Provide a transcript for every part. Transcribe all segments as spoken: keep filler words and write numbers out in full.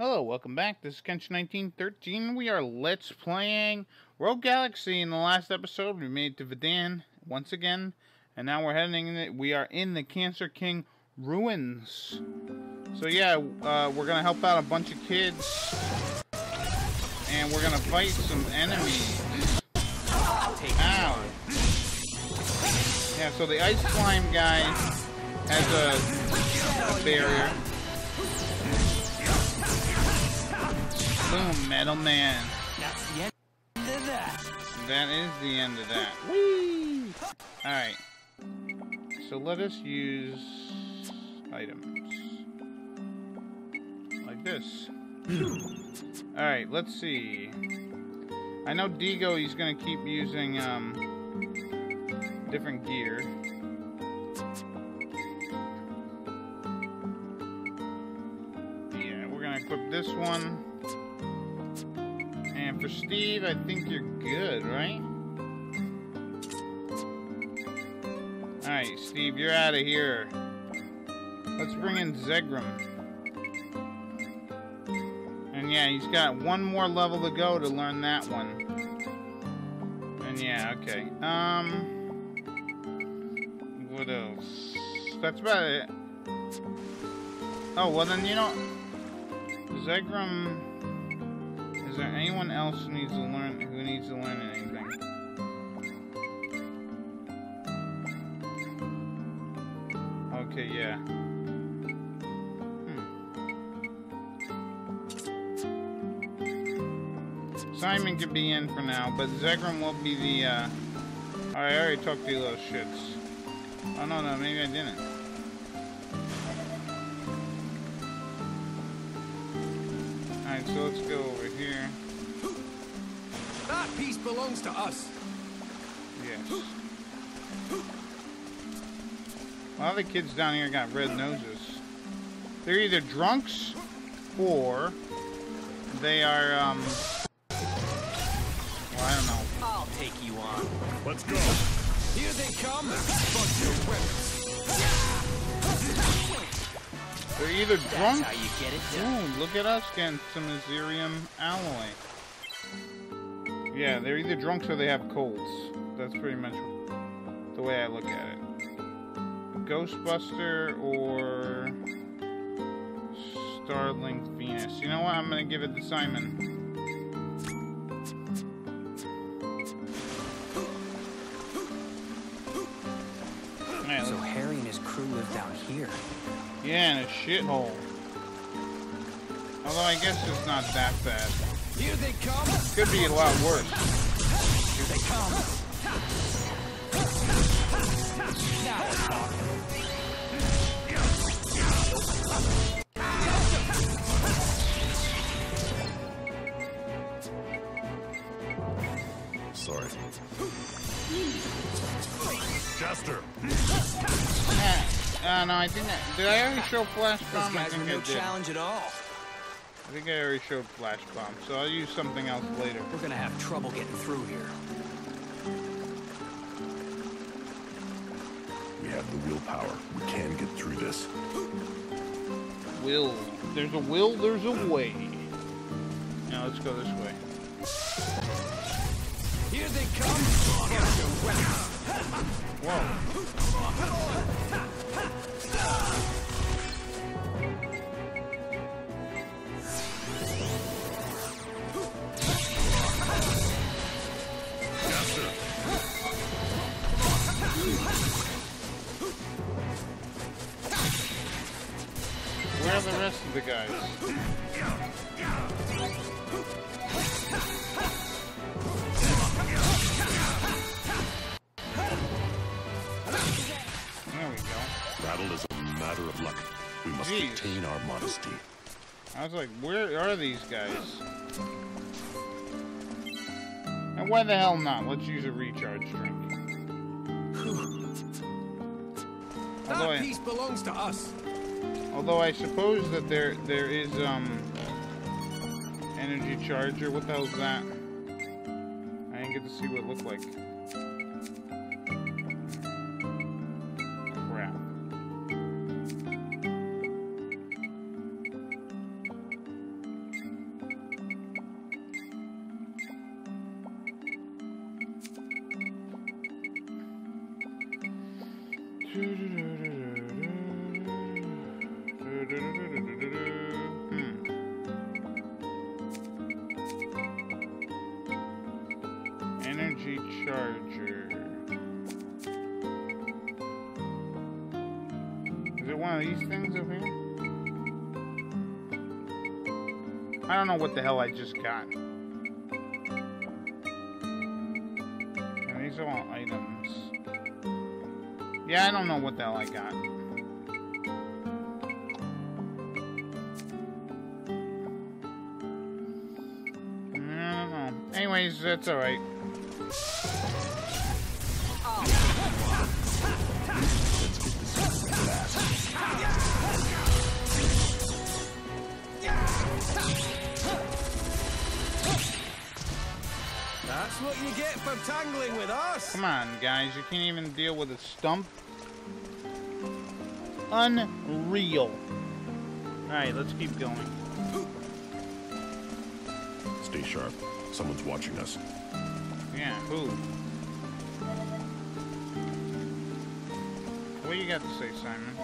Hello, welcome back. This is Kenshin nineteen thirteen. We are Let's Playing Rogue Galaxy. In the last episode, we made it to Vidan once again. And now we're heading in. The, we are in the Cancer King Ruins. So yeah, uh, we're going to help out a bunch of kids. And we're going to fight some enemies. Ow. Yeah, so the ice slime guy has a, a barrier. Boom, Metal Man. That's the end of that. That is the end of that. Whee! Alright. So let us use items. Like this. Alright, let's see. I know Deego, he's gonna keep using um different gear. Yeah, we're gonna equip this one. And for Steve, I think you're good, right? Alright, Steve, you're out of here. Let's bring in Zegram. And yeah, he's got one more level to go to learn that one. And yeah, okay. Um, what else? That's about it. Oh, well then, you know, Zegram... Is there anyone else who needs to learn who needs to learn anything? Okay, yeah. Hmm. Simon could be in for now, but Zegram will be the. Uh... Alright, I already talked to you little shits. Oh no, no, maybe I didn't. Alright, so let's go over here. That piece belongs to us. Yes. A lot of the kids down here got red noses. They're either drunks or they are, um. Well, I don't know. I'll take you on. Let's go. Here they come. Fuck your weapons. They're either drunk. That's how you get it done. Ooh, look at us getting some Ezerium alloy. Yeah, they're either drunk or they have colds. That's pretty much the way I look at it. Ghostbuster or Starlink Venus. You know what? I'm gonna give it to Simon. So Harry and his crew live down here. Yeah, in a shithole. Although I guess it's not that bad. Here they come. Could be a lot worse. Here they come. Sorry. Jaster. Yeah. Uh, no, I think I, did I already show Flash Bomb? I think I did. Challenge at all. I think I already showed Flash Bomb, so I'll use something else later. We're gonna have trouble getting through here. We have the willpower. We can get through this. Will. There's a will, there's a way. Now let's go this way. Here they come. Whoa. Where are the rest of the guys? There we go. Battle is a matter of luck. We must Jeez. retain our modesty. I was like, where are these guys? And why the hell not? Let's use a recharge drink. Although that piece I, belongs to us. Although I suppose that there there is um energy charger. What the hell's that? I didn't get to see what it looked like. Crap. Hmm. Energy charger. Is it one of these things up here? I don't know what the hell I just got. And these are all items. Yeah, I don't know what the hell I got. I don't know. Anyways, that's alright. That's what you get for tangling with us! Come on, guys. You can't even deal with a stump. Unreal. Alright, let's keep going. Stay sharp. Someone's watching us. Yeah, who? What do you got to say, Simon?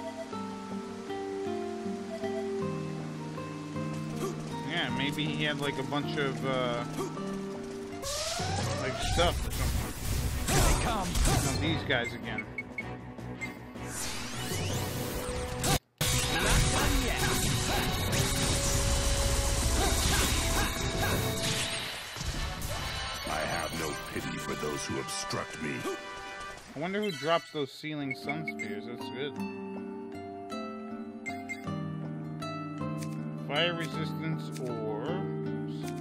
Yeah, maybe he had like a bunch of, uh... like stuff or something. Here they come. Now these guys again. Who obstruct me. I wonder who drops those ceiling sun spears. That's good. Fire resistance orbs.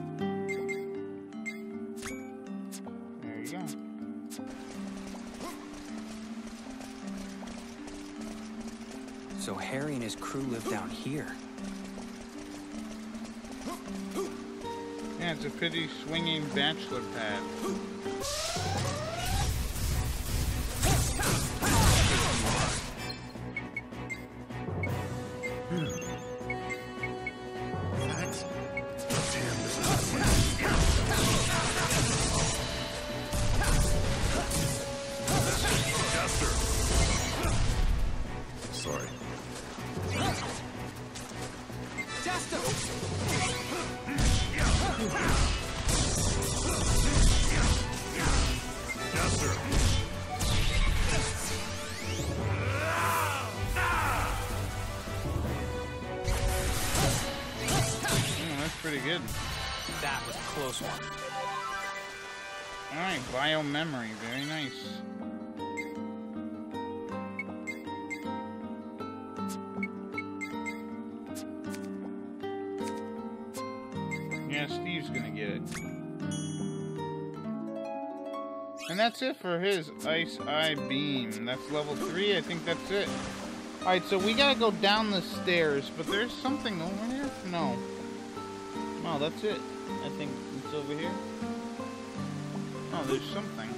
There you go. So Harry and his crew live down here. Yeah, it's a pretty swinging bachelor pad. Memory, very nice. Yeah, Steve's gonna get it. And that's it for his Ice Eye Beam. That's level three, I think that's it. Alright, so we gotta go down the stairs, but there's something over here? No. No, that's it. I think it's over here. Oh, there's something.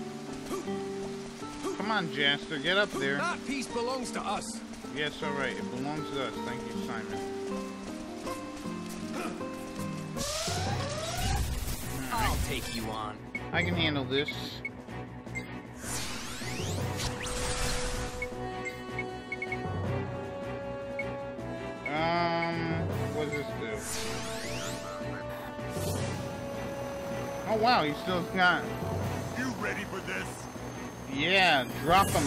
Come on, Jaster, get up there. That piece belongs to us. Yes, all right, it belongs to us. Thank you, Simon. Right. I'll take you on. I can handle this. Um, what does this do? Oh wow, he still got. Ready for this? Yeah, drop them.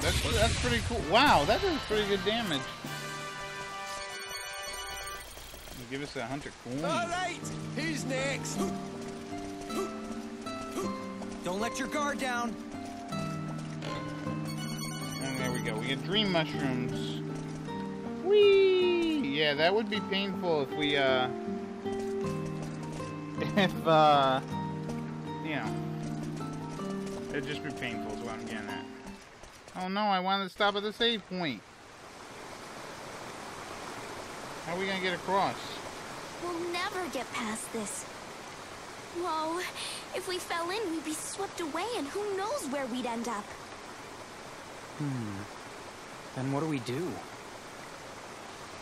That's that's pretty cool. Wow, that is pretty good damage. Give us that hunter coin. All right, who's next? Don't let your guard down. And there we go. We get dream mushrooms. Whee! Yeah, that would be painful if we uh if uh. Yeah. It'd just be painful is what I'm getting at. Oh no, I wanted to stop at the save point. How are we gonna get across? We'll never get past this. Whoa, if we fell in, we'd be swept away and who knows where we'd end up. Hmm. Then what do we do?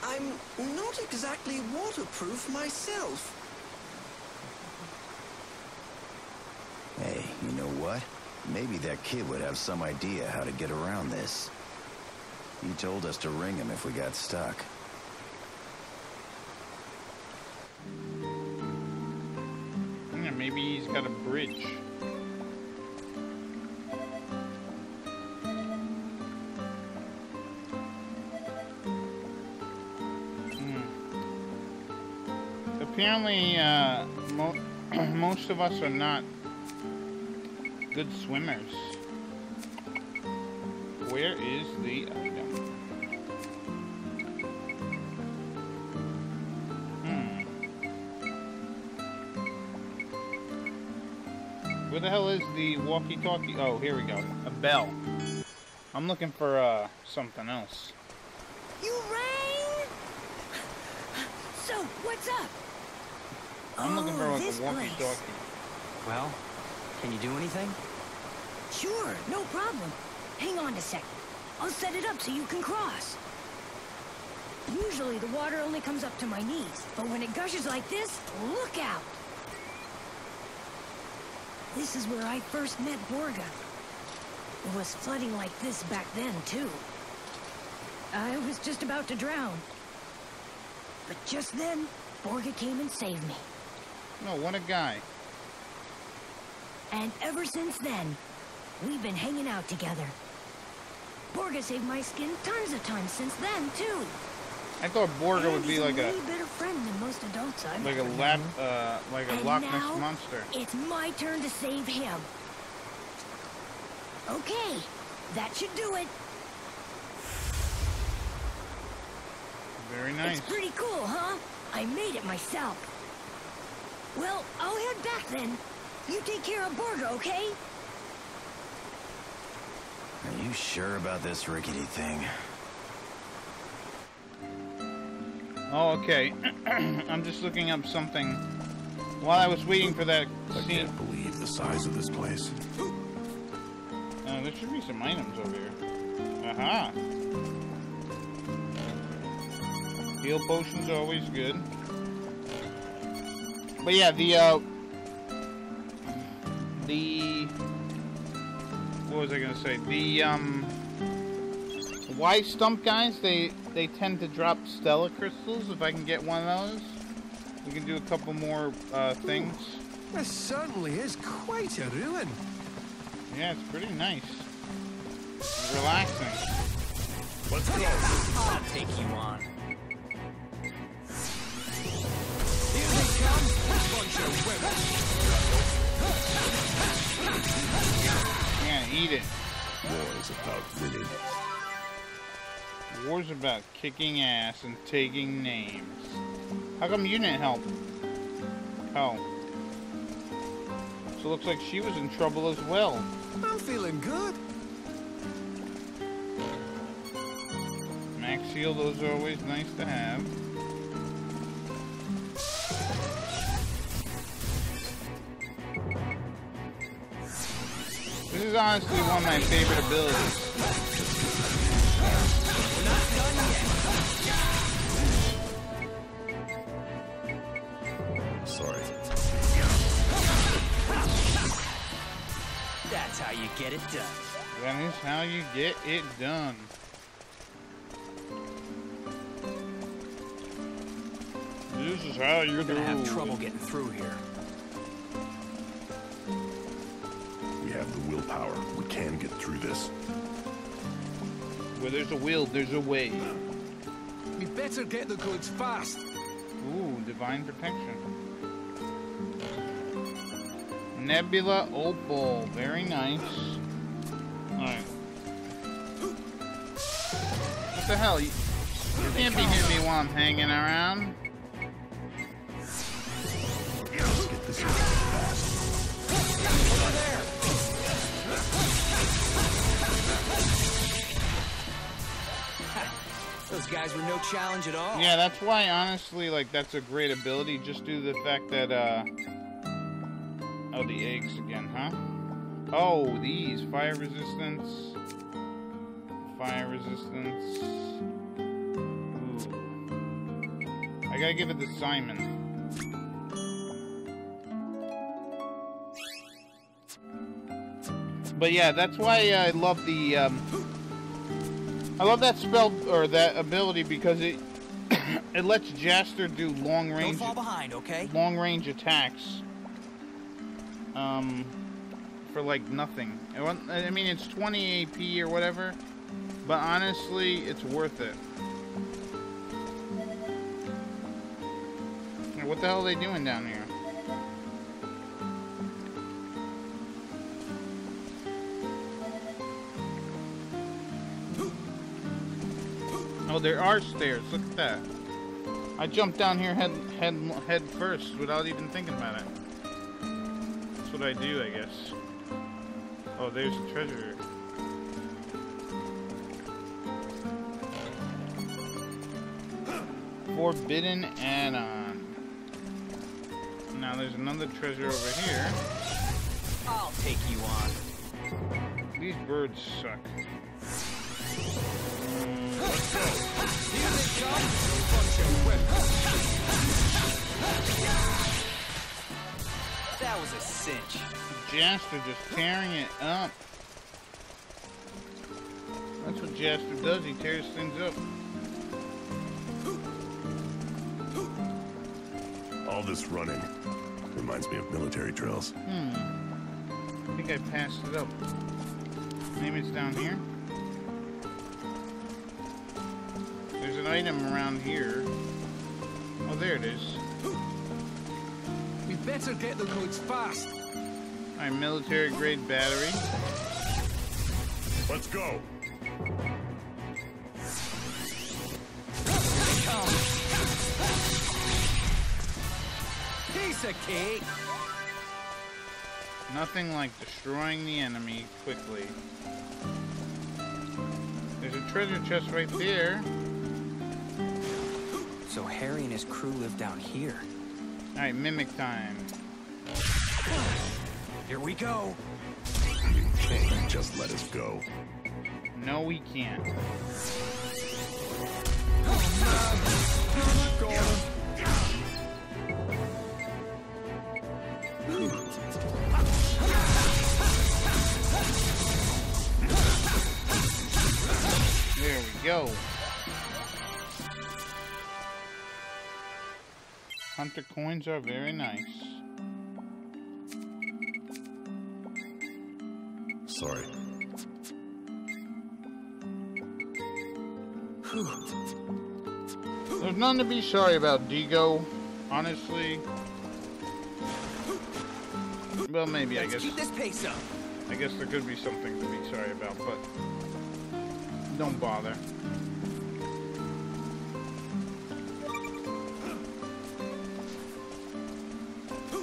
I'm not exactly waterproof myself. Hey, you know what? Maybe that kid would have some idea how to get around this. He told us to ring him if we got stuck. Yeah, maybe he's got a bridge. Hmm. Apparently, uh, mo most of us are not good swimmers. Where is the item? Hmm. Where the hell is the walkie-talkie? Oh, here we go. A bell. I'm looking for uh something else. You rang? So what's up? I'm looking for like a walkie-talkie. Well, can you do anything? Sure, no problem. Hang on a sec. I'll set it up so you can cross. Usually the water only comes up to my knees, but when it gushes like this, look out! This is where I first met Dorga. It was flooding like this back then, too. I was just about to drown. But just then, Dorga came and saved me. No, what a guy. And ever since then, we've been hanging out together. Dorga saved my skin tons of times since then, too. I thought Dorga would be like a better friend than most adults I've like a lap, uh, like a Loch Ness monster. It's my turn to save him. Okay, that should do it. Very nice. It's pretty cool, huh? I made it myself. Well, I'll head back then. You take care of Dorga, okay? Are you sure about this rickety thing? Oh, okay. I'm just looking up something while I was waiting for that scene. I can't believe the size of this place. Uh, there should be some items over here. Aha! Uh-huh. Heal potions are always good. But yeah, the, uh... the... What was I gonna say? The um, Y stump guys, they they tend to drop Stella crystals. If I can get one of those, we can do a couple more uh, things. Ooh, this certainly is quite a ruin. Yeah, it's pretty nice. It's relaxing. Let's go. I'll take you on. Here they come, bunch of women. Eat it. War's about winning. War's about kicking ass and taking names. How come you didn't help? Oh. So it looks like she was in trouble as well. I'm feeling good. Max heal, those are always nice to have. This is honestly one of my favorite abilities. Sorry. That's how you get it done. That is how you get it done. This is how you do. Gonna have trouble getting through here. Have the willpower, we can get through this. Where there's a will, there's a way. We better get the goods fast. Ooh, divine protection. Nebula Opal, very nice. Alright. What the hell? You can't be hitting me while I'm hanging around. Let's get this fast. Over there! Those guys were no challenge at all. Yeah, that's why, honestly, like, that's a great ability, just due to the fact that, uh... oh, the eggs again, huh? Oh, these. Fire resistance. Fire resistance. Ooh. I gotta give it to Simon. But yeah, that's why I love the, um, I love that spell, or that ability, because it, it lets Jaster do long range, don't fall behind, okay? long range attacks, um, for like nothing. I mean, it's twenty A P or whatever, but honestly, it's worth it. What the hell are they doing down here? Oh, there are stairs. Look at that. I jumped down here head head head first without even thinking about it. That's what I do, I guess. Oh, there's the treasure. Forbidden Anon. Now there's another treasure over here. I'll take you on. These birds suck. Let's go. Here they come. Bunch of whips. That was a cinch. Jaster just tearing it up. That's what Jaster does. He tears things up. All this running reminds me of military drills. Hmm. I think I passed it up. Maybe it's down here. There's an item around here. Oh, there it is. We better get the codes fast. All right, military grade battery. Let's go. Cake. Nothing like destroying the enemy quickly. There's a treasure chest right there. So Harry and his crew live down here. All right, mimic time. Here we go. You can't just let us go. No, we can't. Oh, no. Go. There we go. Hunter coins are very nice. Sorry. There's nothing to be sorry about, Deego. Honestly. Well, maybe, I guess. Keep this pace up. I guess there could be something to be sorry about, but... don't bother.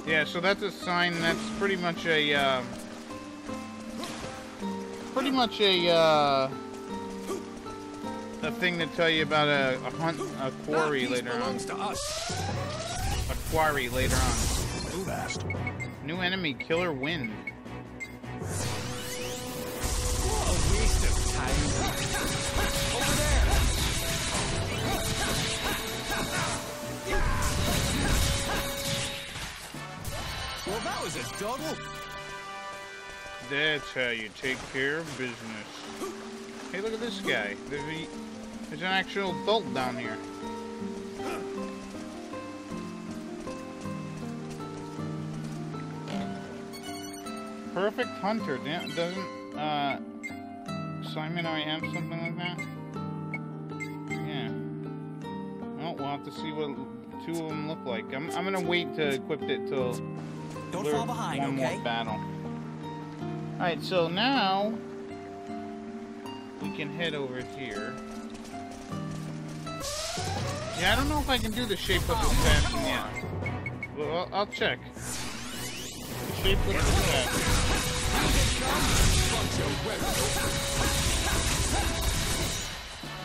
Yeah, so that's a sign. That's pretty much a, uh, pretty much a, uh, a thing to tell you about a, a hunt, a quarry later on. To us. A quarry later on. Move fast. New enemy, Killer Wind. What a waste of time. Well, that was a double. That's how you take care of business. Hey, look at this guy. There's, a, there's an actual adult down here. Perfect hunter. Doesn't uh, Simon already have something like that? Yeah. Well, we'll have to see what two of them look like. I'm, I'm gonna wait to equip it till. Don't fall behind, one okay? more battle. Alright, so now we can head over here. Yeah, I don't know if I can do the shape up assassin yet. Well, I'll check. The shape up assassin.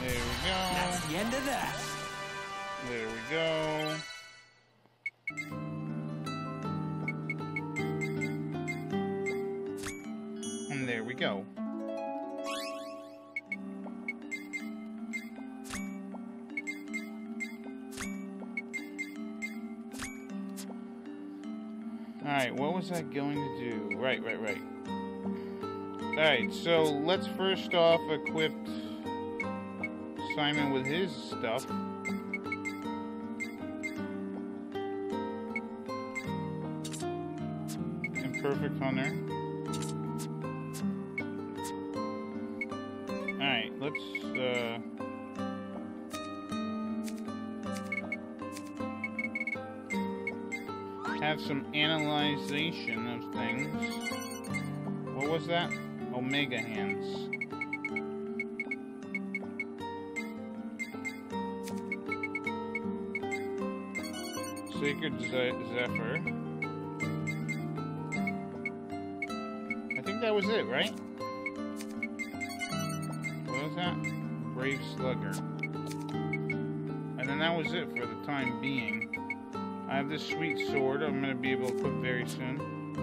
There we go. That's the end of that. There we go. There we go. Alright, what was I going to do? Right, right, right. Alright, so let's first off equip Simon with his stuff. Imperfect Hunter. Alright, let's uh have some analyzation of things. What was that? Omega hands. Sacred Zephyr. I think that was it, right? What was that? Brave Slugger. And then that was it for the time being. I have this sweet sword I'm going to be able to put very soon.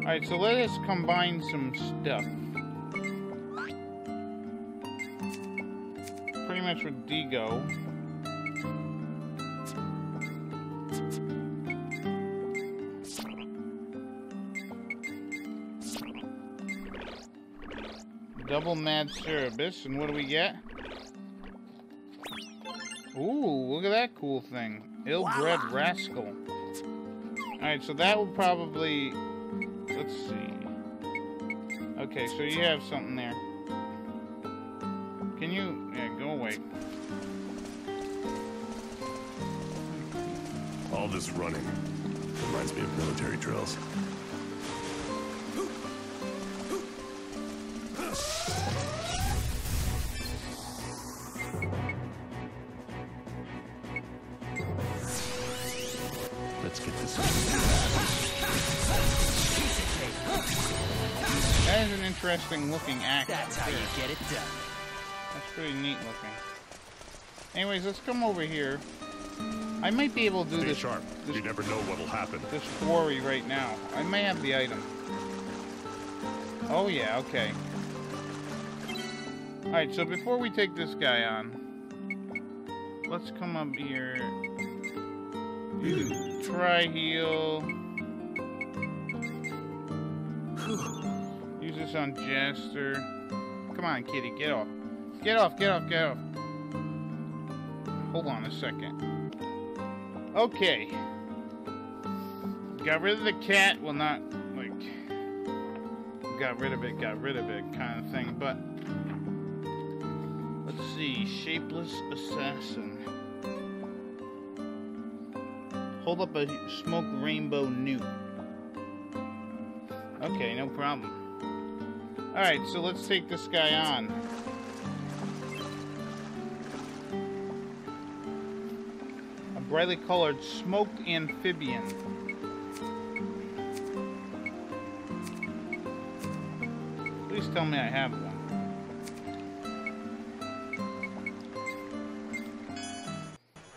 Alright, so let us combine some stuff. Pretty much with Deego. Double Mad Cerebus, and what do we get? Ooh, look at that cool thing. Ill-bred wow. Rascal. Alright, so that will probably... Let's see. Okay, so you have something there. Can you... Yeah, go away. All this running reminds me of military drills. Interesting looking act. That's how you get it done. That's pretty neat looking. Anyways, let's come over here. I might be able to do Stay this. Sharp. This, you never know what'll happen. This quarry right now. I may have the item. Oh yeah. Okay. All right. So before we take this guy on, let's come up here. Try heal. This on Jaster. Come on, kitty, get off. Get off, get off, get off. Hold on a second. Okay. Got rid of the cat. Well, not, like, got rid of it, got rid of it kind of thing, but let's see. Shapeless Assassin. Hold up a smoke rainbow newt. Okay, no problem. Alright, so let's take this guy on. A brightly colored smoked amphibian. Please tell me I have one.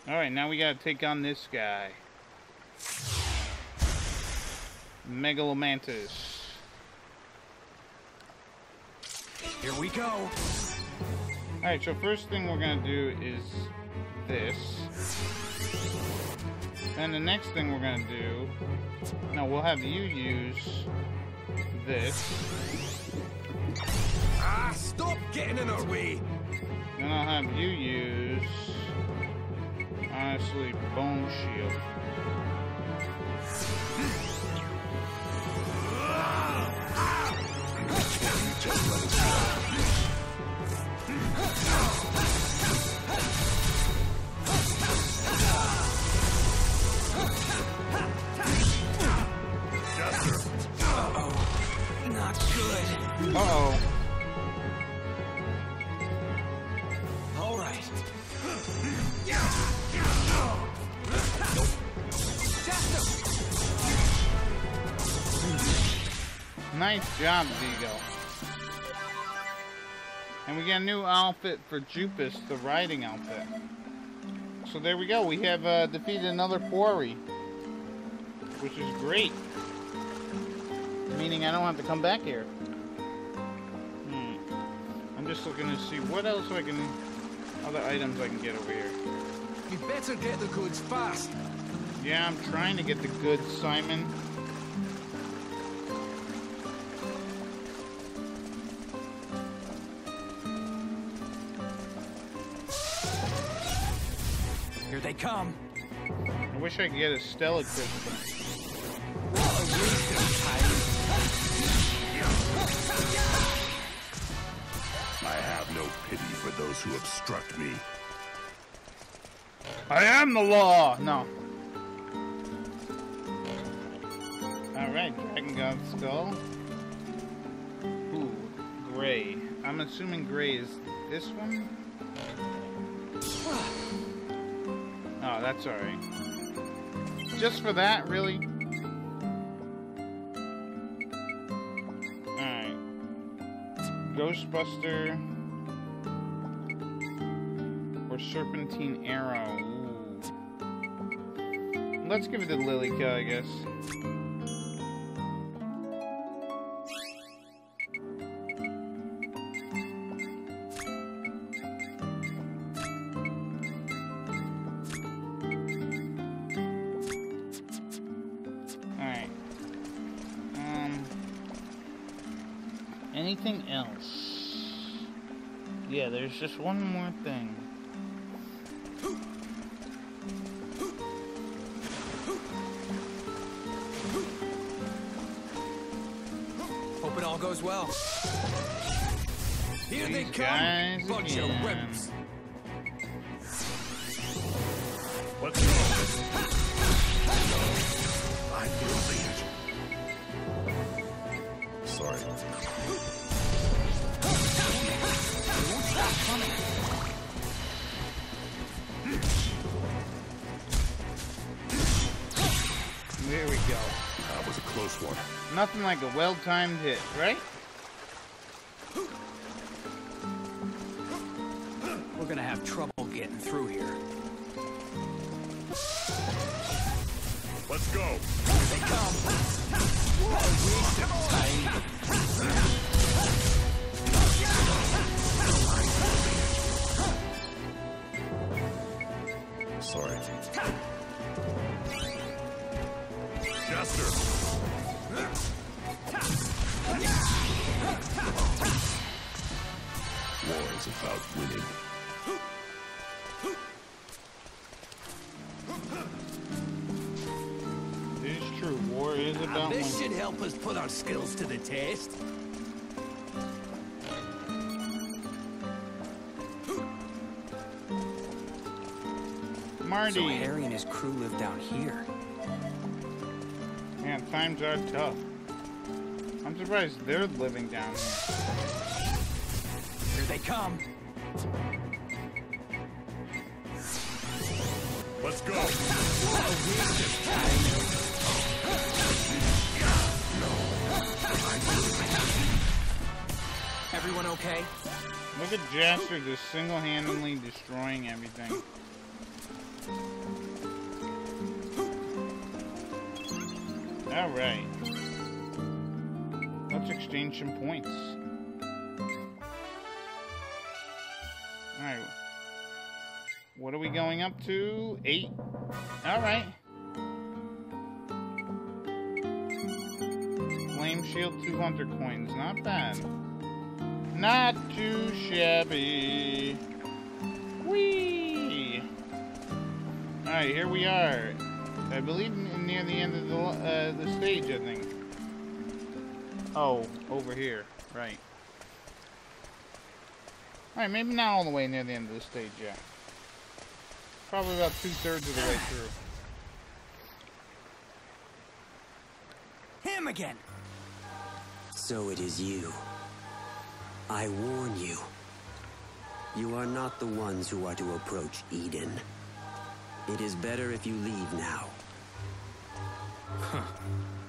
Alright, now we gotta take on this guy. Megalomantis. Here we go. Alright, so first thing we're gonna do is this. And the next thing we're gonna do... No, we'll have you use this. Ah, stop getting in our way! Then I'll have you use... Honestly, Bone Shield. Just let us go. Uh-oh. All right. Nice job, Deego. And we got a new outfit for Jupis, the riding outfit. So there we go. We have uh, defeated another quarry, which is great. Meaning I don't have to come back here. Just looking to see what else I can, other items I can get over here. You better get the goods fast. Yeah, I'm trying to get the goods, Simon. come. I wish I could get a Stella crystal. I have no pity for those who obstruct me. I am the law! No. Alright, Dragon God Skull. Ooh, gray. I'm assuming gray is this one? Oh, that's alright. Just for that, really? Alright. Ghostbuster. Or Serpentine Arrow. Ooh. Let's give it to Lilika, I guess. Anything else? Yeah, there's just one more thing. Hope it all goes well. Here These they come, bunch again. of wimps. What's wrong? I feel late. Sorry. There we go. That was a close one. Nothing like a well-timed hit, right? We're gonna have trouble getting through here. Let's go. Here they come. Whoa, waste of time. Sorry. Jaster. War is about winning. It is true. War is about winning. This should help us put our skills to the test. So Harry and his crew live down here. Man, times are tough. I'm surprised they're living down here. Here they come. Let's go. Everyone okay? Look at Jaster just single-handedly destroying everything. All right. Let's exchange some points. All right. What are we going up to? Eight. All right. Flame shield, two hundred coins. Not bad. Not too shabby. Whee! All right, here we are. I believe near the end of the, uh, the stage, I think. Oh, over here. Right. Alright, maybe not all the way near the end of the stage, yeah. Probably about two-thirds of the way through. Him again! So it is you. I warn you. You are not the ones who are to approach Eden. It is better if you leave now. Huh.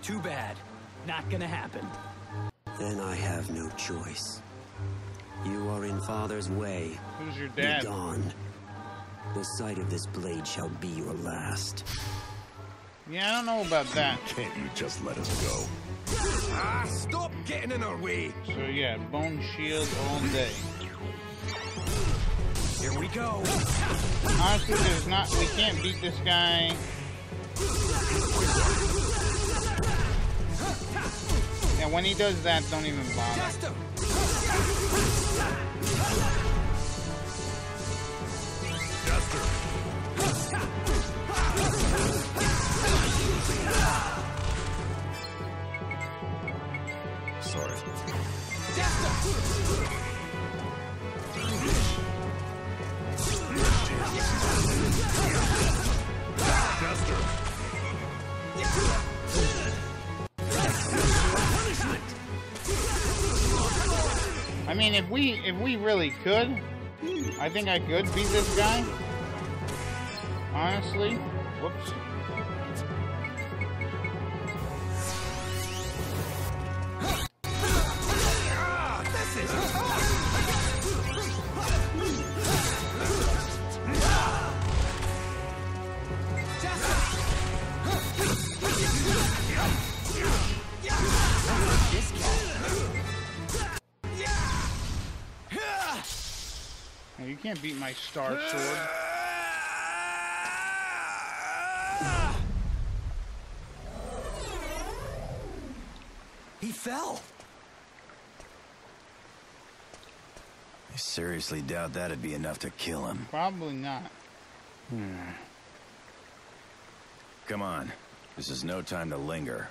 Too bad. Not gonna happen. Then I have no choice. You are in Father's way. Who's your dad? Be gone. The sight of this blade shall be your last. Yeah, I don't know about that. Can't you just let us go? Ah, stop getting in our way. So yeah, bone shield all day. Here we go. Honestly, there's not. We can't beat this guy. And when he does that, don't even bother. Jaster. Jaster. mean, if we if we really could, I think I could beat this guy. Honestly. Whoops. You can't beat my star sword. He fell. I seriously doubt that'd be enough to kill him. Probably not. Hmm. Come on. This is no time to linger.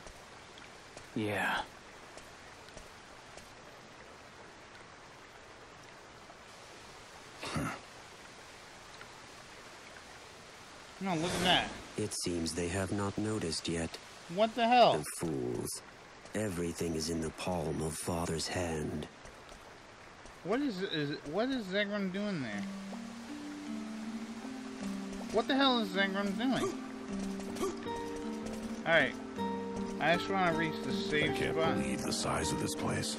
Yeah. No, look at that. It seems they have not noticed yet. What the hell? The fools. Everything is in the palm of Father's hand. What is, is what is Zegram doing there? What the hell is Zegram doing? Alright. I just want to reach the safe spot. I can't believe the size of this place.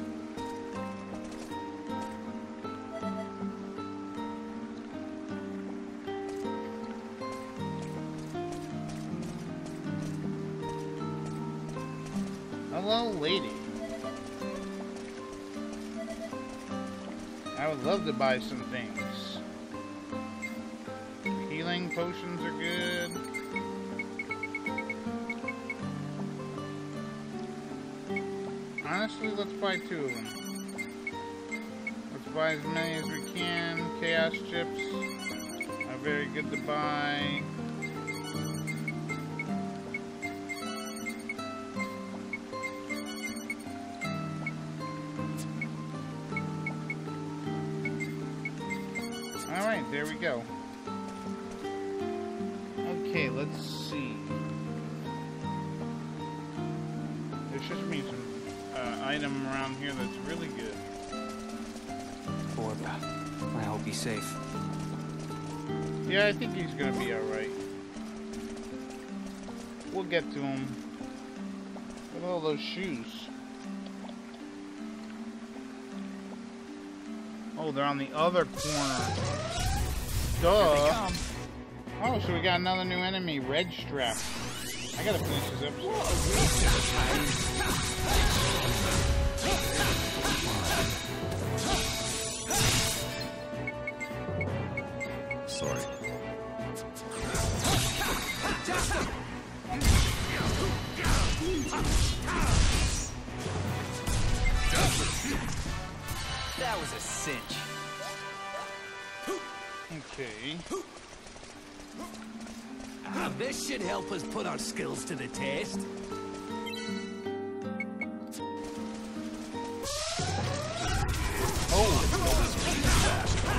Hello, lady. I would love to buy some things. Healing potions are good. Honestly, let's buy two of them. Let's buy as many as we can. Chaos chips are very good to buy. There we go. Okay, let's see. There's just me some uh, item around here that's really good. Dorga, I hope he's safe. Yeah, I think he's gonna be alright. We'll get to him. Look at all those shoes. Oh, they're on the other corner. Duh. Oh, so we got another new enemy, Red Strap. I gotta finish this episode. Sorry. That was a cinch. Okay. Ah, this should help us put our skills to the test. Oh!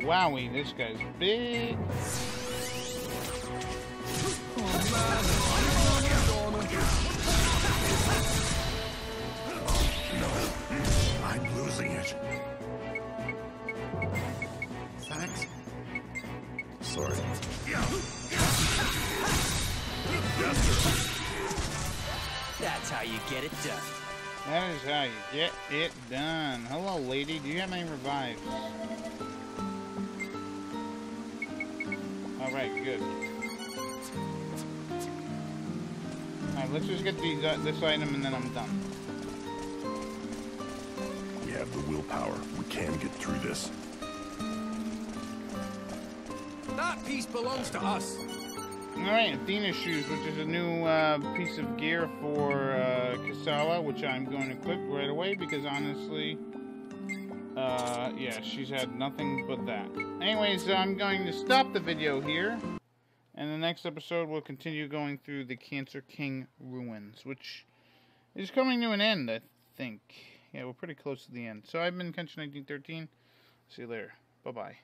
Wowie, this guy's big. No, I'm losing it. Sorry. That's how you get it done. That is how you get it done. Hello, lady. Do you have any revives? Alright, good. Alright, let's just get these, uh, this item and then I'm done. We have the willpower. We can get through this. That piece belongs to us. Alright, Athena's shoes, which is a new uh, piece of gear for uh, Kisala, which I'm going to equip right away because honestly, uh, yeah, she's had nothing but that. Anyways, I'm going to stop the video here, and the next episode we'll continue going through the Cancer King Ruins, which is coming to an end, I think. Yeah, we're pretty close to the end. So I've been Kenshin nineteen thirteen. See you later. Bye-bye.